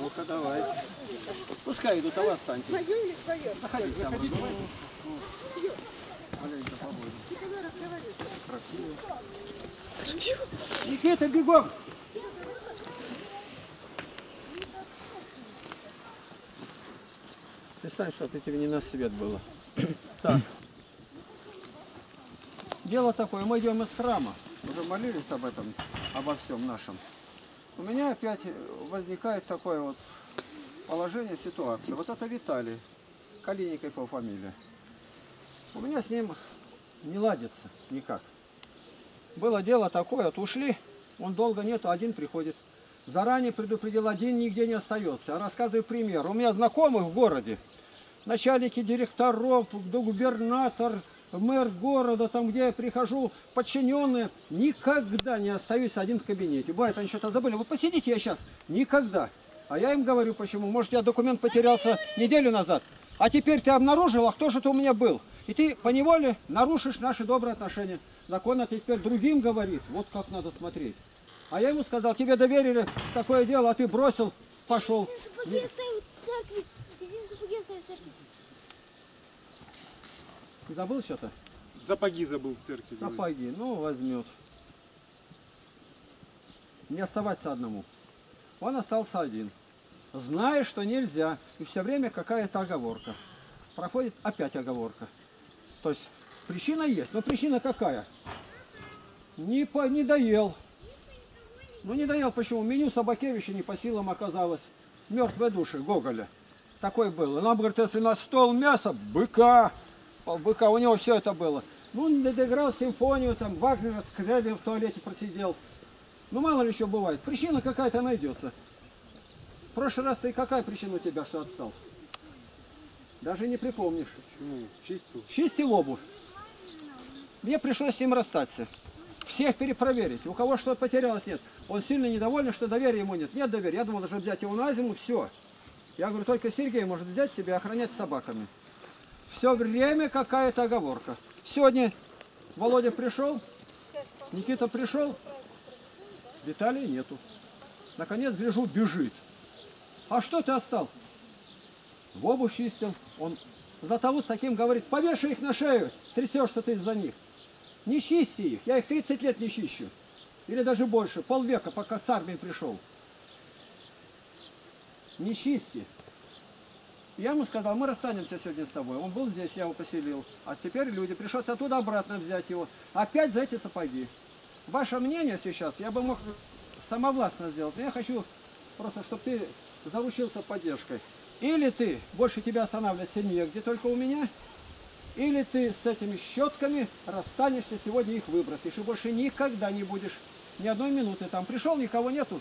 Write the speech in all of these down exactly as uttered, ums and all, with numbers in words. Ну-ка, давай. Пускай идут, а вы останьтесь. Пойдем, пойдем. Заходите, заходите. Никита, бегом! Представь, что от тебя не на свет было. Так. Дело такое, мы идем из храма. Уже молились об этом, обо всем нашем. У меня опять возникает такое вот положение, ситуация. Вот это Виталий Калинников по фамилии. У меня с ним не ладится никак. Было дело такое, вот ушли, он долго нету, один приходит. Заранее предупредил, один нигде не остается. Я рассказываю пример. У меня знакомых в городе, начальники директоров, губернатор, мэр города, там где я прихожу, подчиненные, никогда не остаюсь один в кабинете. Бывает, они что-то забыли, вы посидите, я сейчас. Никогда. А я им говорю, почему. Может, я документ потерялся неделю назад, а теперь ты обнаружил, а кто же ты у меня был? И ты поневоле нарушишь наши добрые отношения. Закон это теперь другим говорит, вот как надо смотреть. А я ему сказал, тебе доверили такое дело, а ты бросил, пошел. Сапоги оставил в церкви. Сапоги оставил в церкви. Забыл что-то? Сапоги забыл в церкви. Сапоги, ну возьмет. Не оставаться одному. Он остался один. Зная, что нельзя. И все время какая-то оговорка. Проходит опять оговорка. То есть причина есть, но причина какая? Не, по, не доел. Ну не доел, почему? Меню Собакевича не по силам оказалось. Мертвые души Гоголя. Такой был. И нам говорит, если на стол мясо, быка. Быка, у него все это было. Ну, он доиграл симфонию, там, Вагнера с Крядем в туалете просидел. Ну, мало ли что бывает. Причина какая-то найдется. В прошлый раз ты какая причина у тебя, что отстал? Даже не припомнишь. Почему? Чистил. Чистил обувь. Мне пришлось с ним расстаться. Всех перепроверить. У кого что потерялось, нет. Он сильно недоволен, что доверия ему нет. Нет доверия. Я думал, даже взять его на зиму, все. Я говорю, только Сергей может взять тебя и охранять собаками. Все время какая-то оговорка. Сегодня Володя пришел, Никита пришел, Виталия нету. Наконец, гляжу, бежит. А что ты отстал? В обувь чистил. Он за того с таким говорит, повешай их на шею, трясешься ты из-за них. Не чисти их, я их тридцать лет не чищу. Или даже больше, полвека, пока с армии пришел. Не чисти. Я ему сказал, мы расстанемся сегодня с тобой. Он был здесь, я его поселил. А теперь люди, пришлось оттуда обратно взять его. Опять за эти сапоги. Ваше мнение сейчас, я бы мог самовластно сделать. Но я хочу просто, чтобы ты заручился поддержкой. Или ты, больше тебя останавливаться негде, только у меня. Или ты с этими щетками расстанешься, сегодня их выбросишь. И больше никогда не будешь ни одной минуты там. Пришел, никого нету.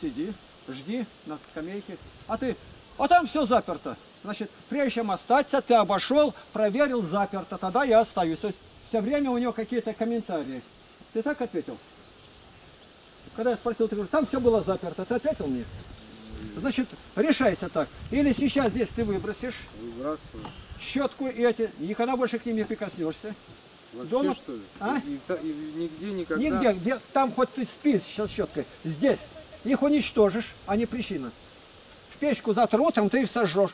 Сиди, жди на скамейке. А ты... А там все заперто. Значит, прежде чем остаться, ты обошел, проверил, заперто. Тогда я остаюсь. То есть все время у него какие-то комментарии. Ты так ответил? Когда я спросил, ты говоришь, там все было заперто. Ты ответил мне? Значит, решайся так. Или сейчас здесь ты выбросишь. Выбрасываю. Щетку и эти. Никогда больше к ним не прикоснешься. Вообще, дома... что ли? А? И, и, и, нигде никогда? Нигде. Где, там хоть ты спишь сейчас щеткой. Здесь. Их уничтожишь, а не причина. В печку завтра утром ты их сожжешь.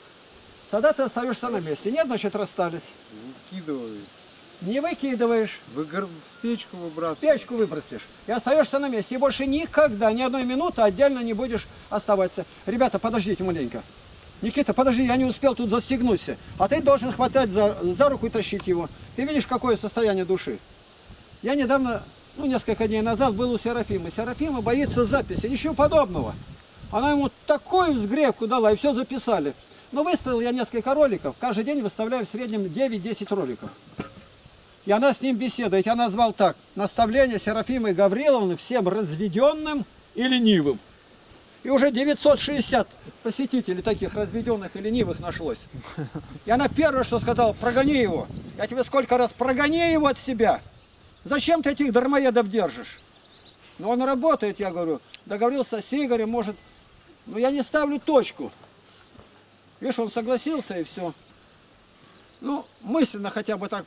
Тогда ты остаешься на месте. Нет, значит, расстались. Выкидываю. Не выкидываешь. Выгор... В печку выбрасываешь. В печку выбросишь. И остаешься на месте. И больше никогда, ни одной минуты отдельно не будешь оставаться. Ребята, подождите маленько. Никита, подожди, я не успел тут застегнуться. А ты должен хватать за, за руку и тащить его. Ты видишь, какое состояние души? Я недавно, ну, несколько дней назад был у Серафимы. Серафима боится записи. Ничего подобного. Она ему такую взгревку дала, и все записали. Но выставил я несколько роликов. Каждый день выставляю в среднем девять-десять роликов. И она с ним беседует. Я назвал так. Наставление Серафимы Гавриловны всем разведенным и ленивым. И уже девятьсот шестьдесят посетителей таких разведенных и ленивых нашлось. И она первое, что сказала, прогони его. Я тебе сколько раз, прогони его от себя. Зачем ты этих дармоедов держишь? Но он работает, я говорю. Договорился с Игорем, может... Но я не ставлю точку. Видишь, он согласился и все. Ну, мысленно хотя бы так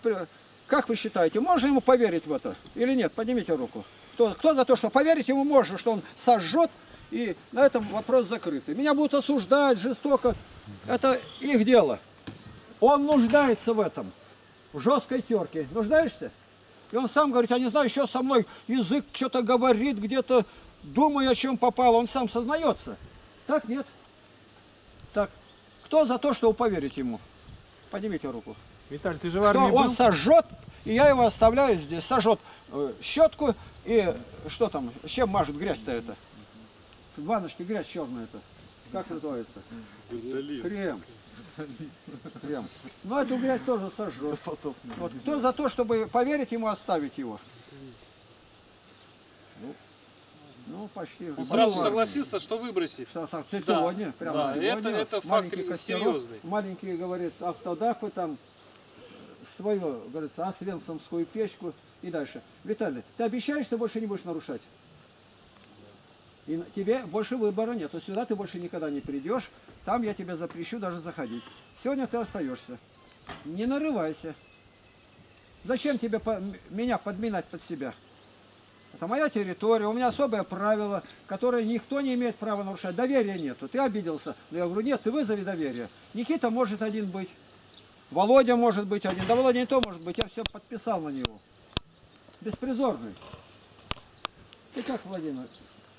Как вы считаете, можно ему поверить в это или нет? Поднимите руку. Кто, кто за то, что поверить ему можно, что он сожжет, и на этом вопрос закрыт. Меня будут осуждать жестоко. Это их дело. Он нуждается в этом. В жесткой терке. Нуждаешься? И он сам говорит, я не знаю, еще со мной язык что-то говорит, где-то думаю, о чем попало. Он сам сознается. Так, нет? Так. Кто за то, чтобы поверить ему? Поднимите руку. Виталий, ты же в армии был? Он сожжет, и я его оставляю здесь. Сожжет э, щетку и что там, чем мажут грязь-то это? В ванночке грязь черная-то. Как называется? Крем. Крем. Но эту грязь тоже сожжет. Вот. Кто за то, чтобы поверить ему, оставить его? Ну, почти. Он сразу согласился, что выбросит. Что, так, да. Сегодня, прямо да. сегодня. Это, это факт серьезный. Маленький, говорит, автодахы там, свою, говорится, освенцимскую печку и дальше. Виталий, ты обещаешь, что больше не будешь нарушать? И тебе больше выбора нет. То есть сюда ты больше никогда не придешь. Там я тебя запрещу даже заходить. Сегодня ты остаешься. Не нарывайся. Зачем тебе по меня подминать под себя? Это моя территория, у меня особое правило, которое никто не имеет права нарушать. Доверия нету. Ты обиделся. Но я говорю, нет, ты вызови доверие. Никита может один быть. Володя может быть один. Да Володя не то может быть. Я все подписал на него. Беспризорный. Ты как, Владимир,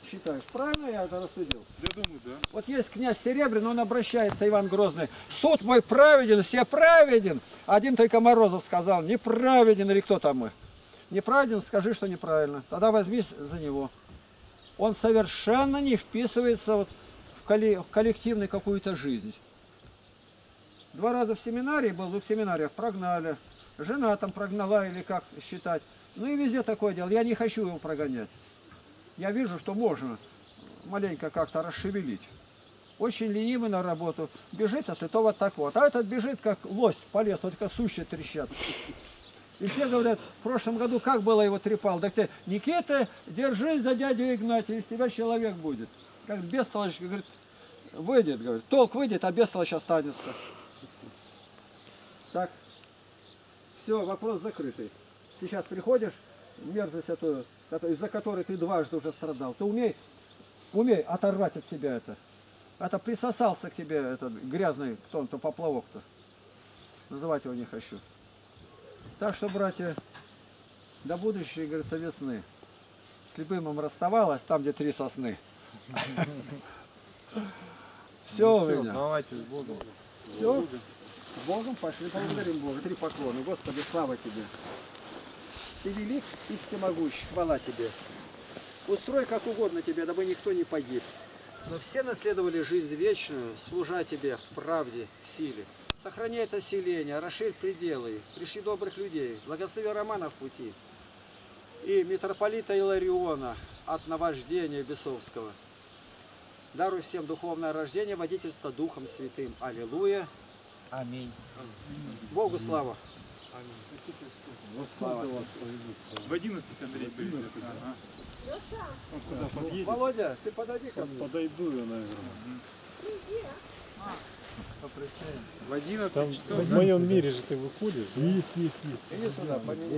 считаешь? Правильно я это рассудил? Я думаю, да. Вот есть князь Серебряный, он обращается, Иван Грозный. Суд мой праведен, все праведен. Один только Морозов сказал, неправеден или кто там мы. Неправеден, скажи, что неправильно. Тогда возьмись за него. Он совершенно не вписывается вот в, колли в коллективную какую-то жизнь. Два раза в семинарии был, ну, в семинариях прогнали. Жена там прогнала или как считать. Ну и везде такое дело. Я не хочу его прогонять. Я вижу, что можно маленько как-то расшевелить. Очень ленивый на работу. Бежит, а то вот так вот. А этот бежит, как лось по лесу, только сущие трещат. И все говорят, в прошлом году как было его трепал. Так все, Никита, держись за дядю Игнатия, из тебя человек будет. Как бестолочь, говорит, выйдет, говорит, толк выйдет, а бестолочь останется. Так, все, вопрос закрытый. Сейчас приходишь, мерзость эту, из-за которой ты дважды уже страдал, ты умей, умей оторвать от себя это. Это присосался к тебе этот грязный кто-то поплавок-то. Называть его не хочу. Так что, братья, до будущей, говорится, весны. С любым им расставалась, там, где три сосны. Все у меня. Давайте с Богом. Все, с Богом пошли, благодарим Бога. Три поклона. Господи, слава тебе. Ты велик и всемогущ, хвала тебе. Устрой как угодно тебе, дабы никто не погиб. Но все наследовали жизнь вечную, служа тебе в правде, в силе. Сохраняй это селение, расширь пределы, пришли добрых людей, благослови Романа в пути и митрополита Илариона от наваждения бесовского. Даруй всем духовное рождение, водительство Духом Святым. Аллилуйя. Аминь. Богу слава. Аминь. Слава. В одиннадцать Андрей привезет. Ага. Володя, ты подойди ко мне. Подойду я, наверное. В одиннадцать часов. В моем мире же ты выходишь. Иди сюда, поменяй.